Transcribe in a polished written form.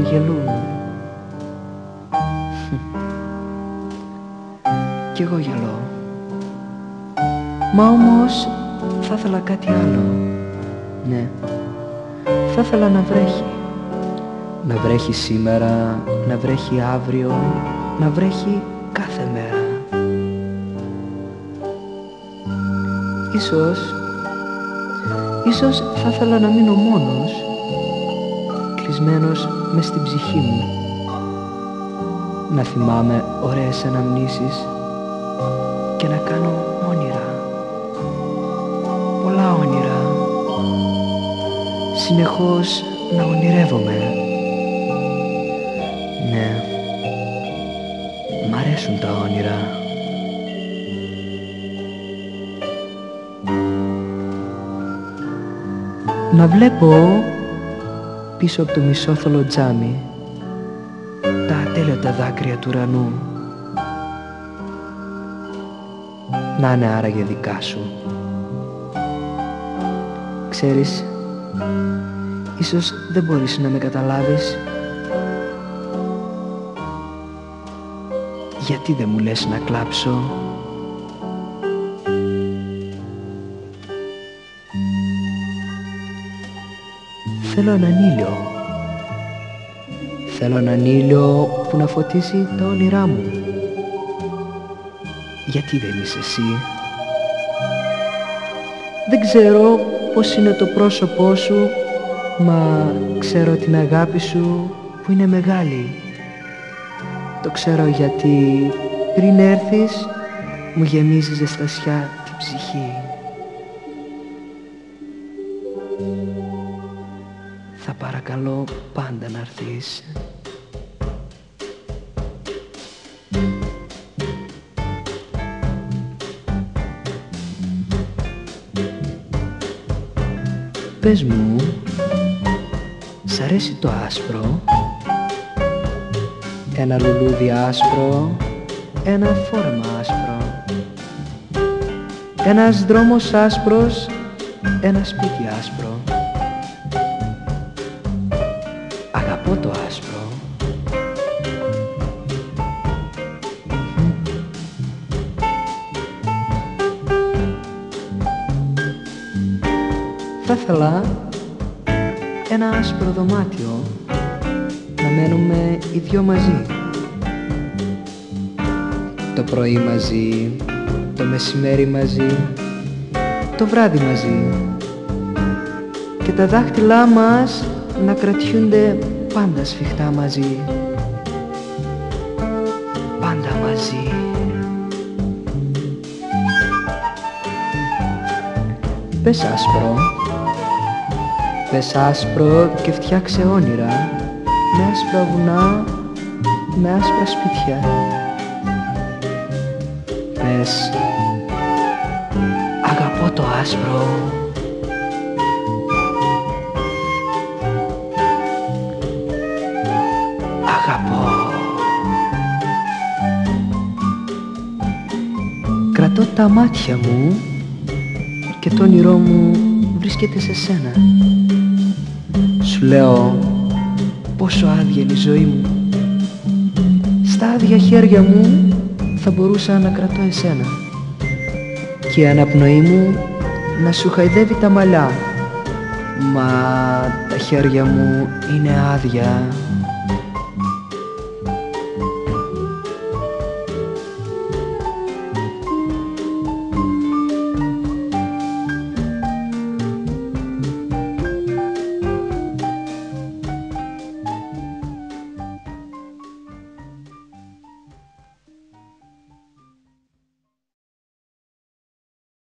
όλοι γελούν. Κι εγώ γελώ. Μα όμως θα ήθελα κάτι άλλο. Ναι, θα ήθελα να βρέχει. Να βρέχει σήμερα, να βρέχει αύριο, να βρέχει κάθε μέρα. Ίσως θα ήθελα να μείνω μόνος, κλεισμένος μες στην ψυχή μου. Να θυμάμαι ωραίες αναμνήσεις και να κάνω όνειρα. Πολλά όνειρα. Συνεχώς να ονειρεύομαι. Ναι, μ' αρέσουν τα όνειρα. Να βλέπω πίσω από το μισόθωλο τζάμι τα ατέλειωτα δάκρυα του ουρανού. Να είναι άραγε δικά σου. Ξέρεις, ίσως δεν μπορείς να με καταλάβεις. Γιατί δεν μου λες να κλάψω? Θέλω έναν ήλιο. Θέλω έναν ήλιο που να φωτίσει τα όνειρά μου. Γιατί δεν είσαι εσύ? Δεν ξέρω πώς είναι το πρόσωπό σου, μα ξέρω την αγάπη σου που είναι μεγάλη. Το ξέρω γιατί πριν έρθεις μου γεμίζει ζεστασιά την ψυχή. Θα παρακαλώ πάντα να έρθεις. Πες μου, σ' αρέσει το άσπρο? Ένα λουλούδι άσπρο, ένα φόρεμα άσπρο, ένας δρόμος άσπρος, ένα σπίτι άσπρο. Αγαπώ το άσπρο. Θα ήθελα ένα άσπρο δωμάτιο, να μένουμε οι δυο μαζί. Το πρωί μαζί, το μεσημέρι μαζί, το βράδυ μαζί. Και τα δάχτυλά μας να κρατιούνται πάντα σφιχτά μαζί. Πάντα μαζί. Πες άσπρο. Πες άσπρο και φτιάξε όνειρα, με άσπρα βουνά, με άσπρα σπίτια. Πες, αγαπώ το άσπρο. Αγαπώ. Κρατώ τα μάτια μου και το όνειρό μου βρίσκεται σε σένα. Σου λέω πόσο άδεια είναι η ζωή μου. Στα άδεια χέρια μου θα μπορούσα να κρατώ εσένα και η αναπνοή μου να σου χαϊδεύει τα μαλλιά. Μα τα χέρια μου είναι άδεια.